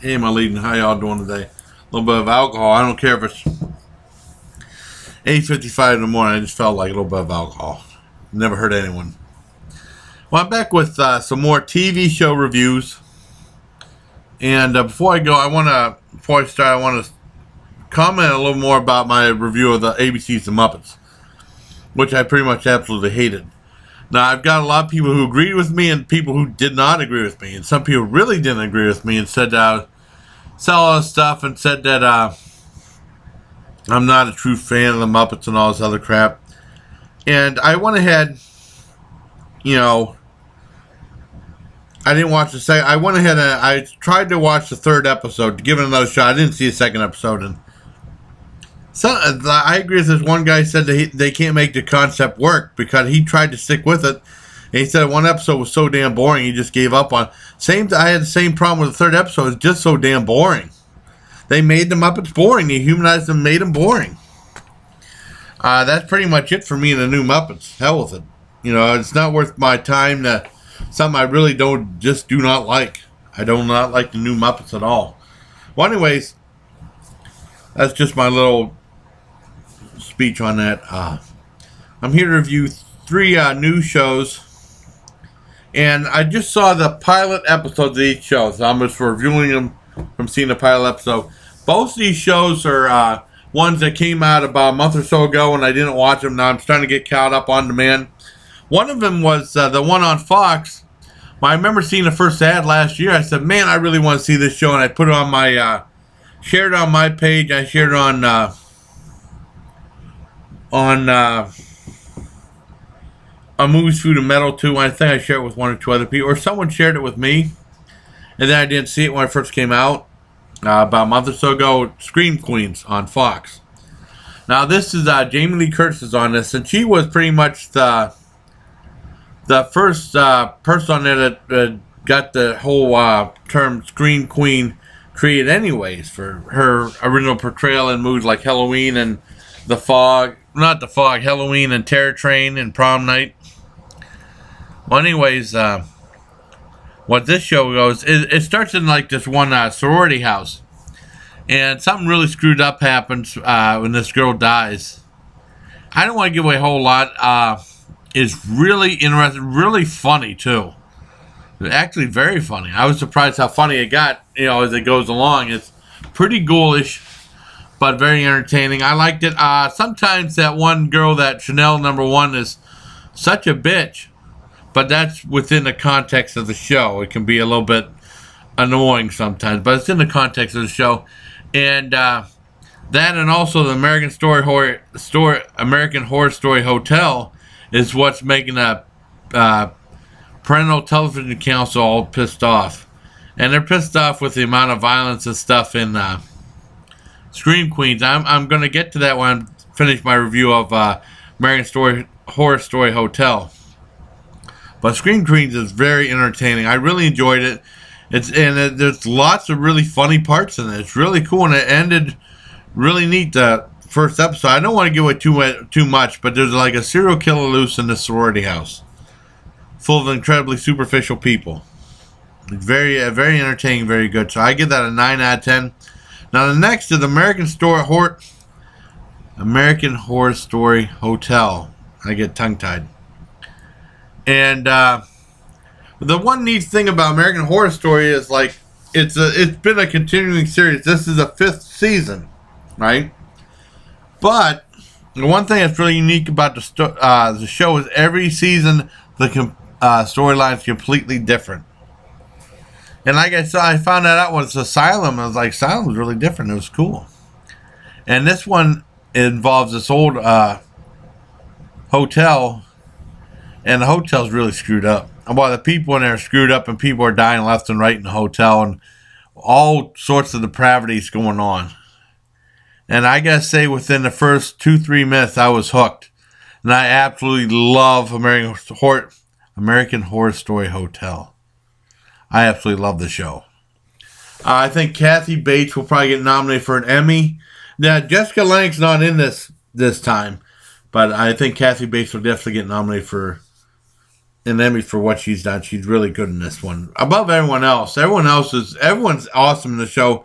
Hey, my leading, how y'all doing today? A little bit of alcohol. I don't care if it's 8:55 in the morning. I just felt like a little bit of alcohol. Never hurt anyone. Well, I'm back with some more TV show reviews. And before I go, before I start, I want to comment a little more about my review of the ABC's The Muppets, which I pretty much absolutely hated. Now, I've got a lot of people who agreed with me and people who did not agree with me. And some people really didn't agree with me and said that I would sell all this stuff and said that I'm not a true fan of the Muppets and all this other crap. And I went ahead, you know, I didn't watch the second. I went ahead and I tried to watch the third episode to give it another shot. I didn't see the second episode. And so I agree with this one guy said that they can't make the concept work because he tried to stick with it. And he said one episode was so damn boring he just gave up on. I had the same problem with the third episode. It's just so damn boring. They made the Muppets boring. They humanized them, made them boring. That's pretty much it for me and the new Muppets. Hell with it. You know, it's not worth my time to something I really do not like. I do not like the new Muppets at all. Well, anyways, that's just my little speech on that. I'm here to review three new shows, and I just saw the pilot episodes of each show, so I'm just reviewing them from seeing the pilot episode. Both of these shows are ones that came out about a month or so ago, and I didn't watch them. Now I'm starting to get caught up on demand. One of them was the one on Fox. Well, I remember seeing the first ad last year. I said, man, I really want to see this show. And I put it on my, shared it on my page. I shared it on a Movies, Food, and Metal too. I think I shared it with one or two other people. Or someone shared it with me. And then I didn't see it when it first came out. About a month or so ago, Scream Queens on Fox. Now this is, Jamie Lee Curtis is on this. And she was pretty much the first person on there that got the whole term Scream Queen created anyways for her original portrayal in movies like Halloween and The Fog. Not The Fog, Halloween and Terror Train and Prom Night. Well, anyways, what this show goes, it starts in like this one sorority house. And something really screwed up happens when this girl dies. I don't want to give away a whole lot. Is really interesting, really funny too. Actually, very funny. I was surprised how funny it got. You know, as it goes along, it's pretty ghoulish, but very entertaining. I liked it. Sometimes that one girl, that Chanel #1, is such a bitch, but that's within the context of the show. It can be a little bit annoying sometimes, but it's in the context of the show. And that, and also the American Horror Story: Hotel. Is what's making a Parental Television Council all pissed off. And they're pissed off with the amount of violence and stuff in Scream Queens. I'm going to get to that when I finish my review of American Horror Story Hotel. But Scream Queens is very entertaining. I really enjoyed it. There's lots of really funny parts in it. It's really cool, and it ended really neat. First episode, I don't want to give away too much, but there's like a serial killer loose in the sorority house, full of incredibly superficial people. Very entertaining, very good. So I give that a 9 out of 10. Now the next is American Horror Story Hotel. I get tongue tied. And the one neat thing about American Horror Story is like it's been a continuing series. This is the 5th season, right? But the one thing that's really unique about the show is every season the storyline is completely different. And like I said, I found that out was Asylum. I was like, Asylum was really different. It was cool. And this one involves this old hotel, and the hotel's really screwed up. And while the people in there are screwed up, and people are dying left and right in the hotel, and all sorts of depravities going on. And I gotta say, within the first 2-3 minutes, I was hooked. And I absolutely love American Horror Story Hotel. I absolutely love the show. I think Kathy Bates will probably get nominated for an Emmy. Now, Jessica Lang's not in this time. But I think Kathy Bates will definitely get nominated for an Emmy for what she's done. She's really good in this one. Above everyone else. Everyone's awesome in the show.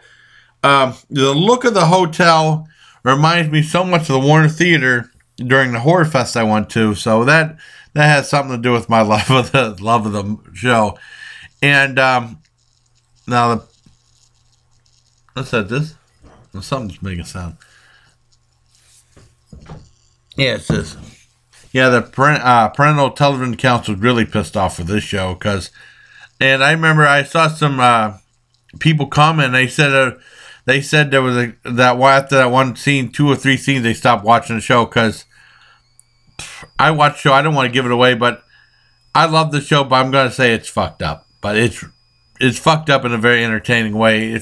The look of the hotel reminds me so much of the Warner Theater during the Horror Fest I went to. So that has something to do with my love of the show. And now let's set this. Well, something's making a sound. Yeah, it's this. Yeah, the Parental Television Council really pissed off for this show and I remember I saw some people comment. And they said there was after that one scene, two or three scenes, they stopped watching the show because I watch the show. I don't want to give it away, but I love the show. But I'm gonna say it's fucked up. But it's fucked up in a very entertaining way.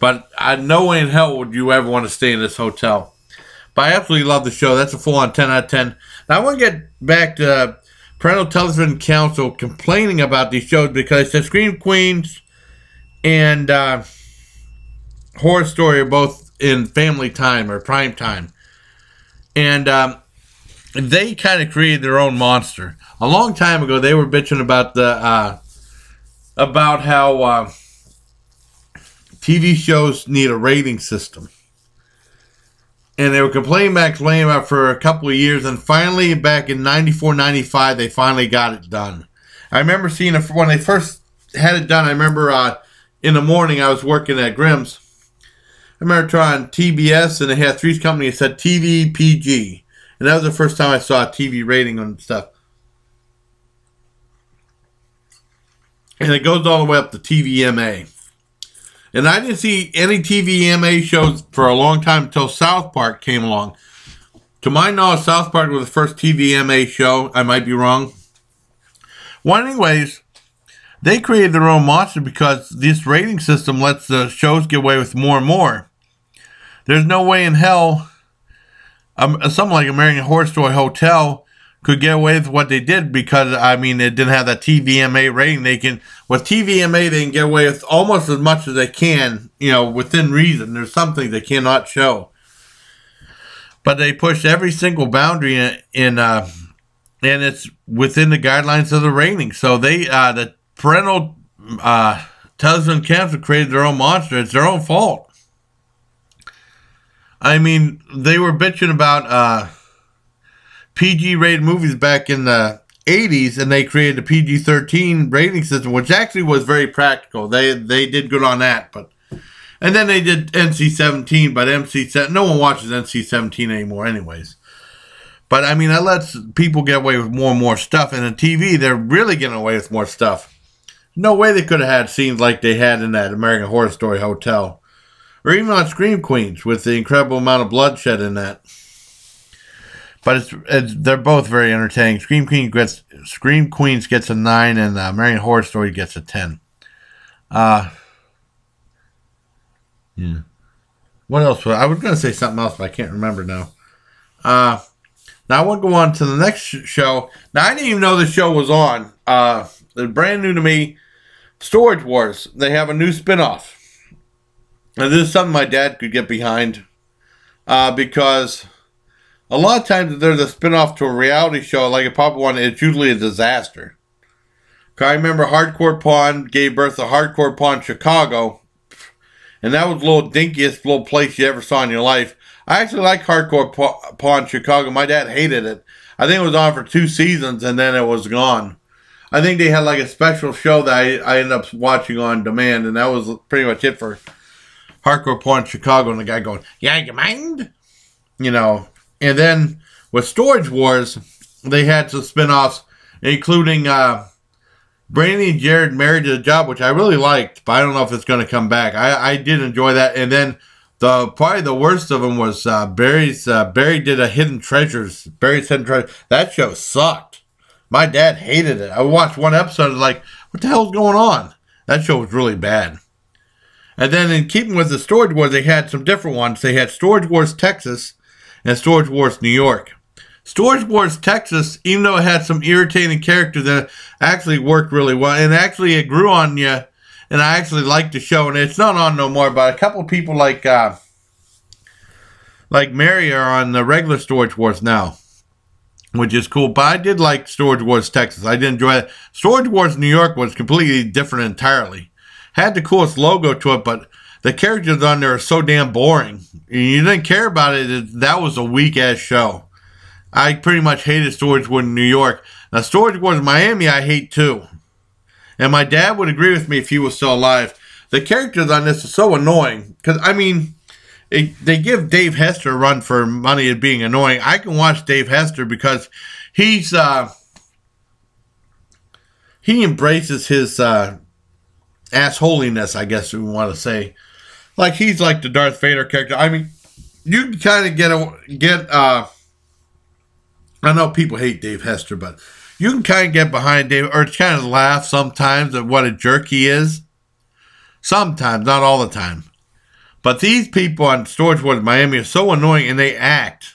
But no way in hell would you ever want to stay in this hotel. But I absolutely love the show. That's a full-on 10 out of 10. Now, I want to get back to Parental Television Council complaining about these shows because the Scream Queens and Horror Story are both in family time or prime time. And they kind of created their own monster. A long time ago, they were bitching about how TV shows need a rating system. And they were complaining about for a couple of years. And finally, back in 94, 95, they finally got it done. I remember seeing it when they first had it done. I remember in the morning I was working at Grimm's. I remember trying TBS, and they had Three's Company. It said TV PG. And that was the first time I saw a TV rating on stuff. And it goes all the way up to TVMA. And I didn't see any TVMA shows for a long time until South Park came along. To my knowledge, South Park was the first TVMA show. I might be wrong. Well, anyways, they created their own monster because this rating system lets the shows get away with more and more. There's no way in hell something like American Horror Story Hotel could get away with what they did because, I mean, it didn't have that TVMA rating. With TVMA, they can get away with almost as much as they can, within reason. There's something they cannot show. But they push every single boundary and it's within the guidelines of the rating. So the Parental Television Council created their own monster. It's their own fault. I mean, they were bitching about PG-rated movies back in the 80s, and they created a PG-13 rating system, which actually was very practical. They did good on that, and then they did NC-17, but no one watches NC-17 anymore, anyways. But I mean, that lets people get away with more and more stuff, and in TV, they're really getting away with more stuff. No way they could have had scenes like they had in that American Horror Story Hotel, or even on Scream Queens with the incredible amount of bloodshed in that. But they're both very entertaining. Scream Queens gets a 9, and American Horror Story gets a 10. Yeah. What else? I was going to say something else, but I can't remember now. Now I want to go on to the next show. Now I didn't even know the show was on. They're brand new to me. Storage Wars. They have a new spinoff. Now this is something my dad could get behind, because a lot of times, if there's a spinoff to a reality show, like a pop one, it's usually a disaster. I remember Hardcore Pawn gave birth to Hardcore Pawn Chicago, and that was the little dinkiest little place you ever saw in your life. I actually like Hardcore Pawn Chicago. My dad hated it. I think it was on for 2 seasons, and then it was gone. I think they had like a special show that I ended up watching on demand, and that was pretty much it for Hardcore Pawn Chicago, and the guy going, "Yeah, you mind?" And then with Storage Wars, they had some spinoffs, including Brandy and Jared Married to the Job, which I really liked, but I don't know if it's going to come back. I did enjoy that. And then probably the worst of them was Barry did a Hidden Treasures. Barry's Hidden Treasures. That show sucked. My dad hated it. I watched one episode and was like, what the hell's going on? That show was really bad. And then in keeping with the Storage Wars, they had some different ones. They had Storage Wars Texas and Storage Wars New York. Storage Wars Texas, even though it had some irritating characters, that actually worked really well. And actually, it grew on you. And I actually liked the show. And it's not on no more, but a couple of people like Mary are on the regular Storage Wars now. which is cool. But I did like Storage Wars Texas. I did enjoy it. Storage Wars New York was completely different entirely. Had the coolest logo to it, but the characters on there are so damn boring. You didn't care about it. That was a weak-ass show. I pretty much hated Storage Wars New York. Now, Storage Wars Miami I hate too. And my dad would agree with me if he was still alive. The characters on this are so annoying. Because, I mean, they give Dave Hester a run for money at being annoying. I can watch Dave Hester because he's, he embraces his assholiness, I guess we want to say. Like, he's like the Darth Vader character. I mean, you can kind of I know people hate Dave Hester, but you can kind of get behind Dave, or kind of laugh sometimes at what a jerk he is. Sometimes, not all the time. But these people on Storage Wars Miami are so annoying, and they act.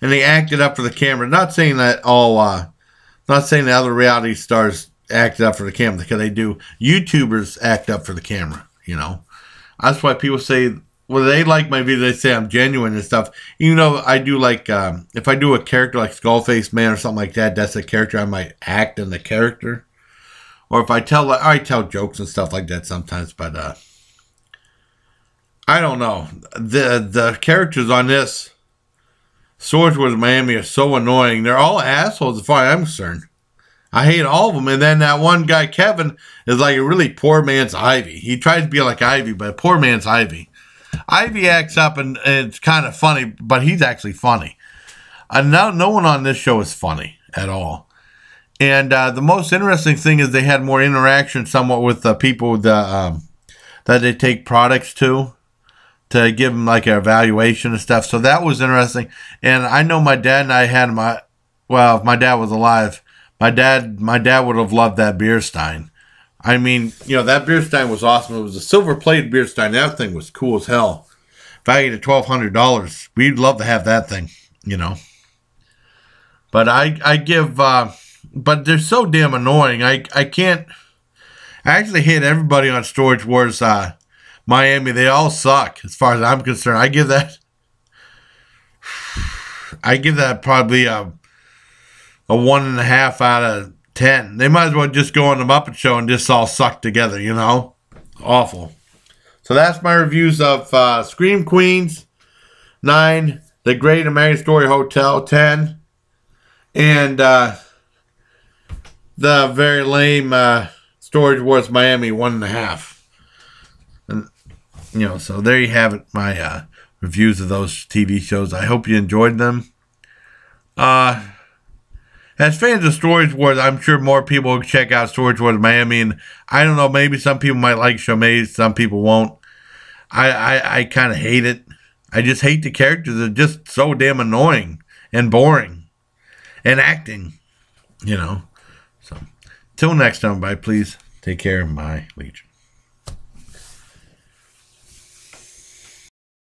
And they acted up for the camera. Not saying that all, not saying the other reality stars act up for the camera, because they do. YouTubers act up for the camera, you know. That's why people say, well, they like my videos. They say I'm genuine and stuff. Even though I do like, if I do a character like Skullface Man or something like that, that's a character I might act in the character. Or if I tell, I tell jokes and stuff like that sometimes. But I don't know. The characters on this Storage Wars Miami are so annoying. They're all assholes as far as I'm concerned. I hate all of them. And then that one guy, Kevin, is like a really poor man's Ivy. He tries to be like Ivy, but a poor man's Ivy. Ivy acts up, and it's kind of funny, but he's actually funny. No one on this show is funny at all. And the most interesting thing is they had more interaction somewhat with the people that they take products to give them like an evaluation and stuff. So that was interesting. And I know my dad and I had well, if my dad was alive, my dad would have loved that beer stein. I mean, you know, that beer stein was awesome. It was a silver-plated beer stein. That thing was cool as hell. Valued at $1,200. We'd love to have that thing, you know. But I give, but they're so damn annoying. I can't, I actually hate everybody on Storage Wars Miami. They all suck as far as I'm concerned. I give that probably a 1.5 out of 10. They might as well just go on the Muppet Show and just all suck together, you know? Awful. So that's my reviews of Scream Queens, 9, The Great American Story Hotel, 10, and the very lame Storage Wars Miami, 1.5. And, you know, so there you have it, my reviews of those TV shows. I hope you enjoyed them. As fans of Storage Wars, I'm sure more people will check out Storage Wars Miami. And I don't know, maybe some people might like Chaumet, some people won't. I kind of hate it. I just hate the characters. They're just so damn annoying and boring and acting, you know. So, till next time, everybody, please take care of my legion.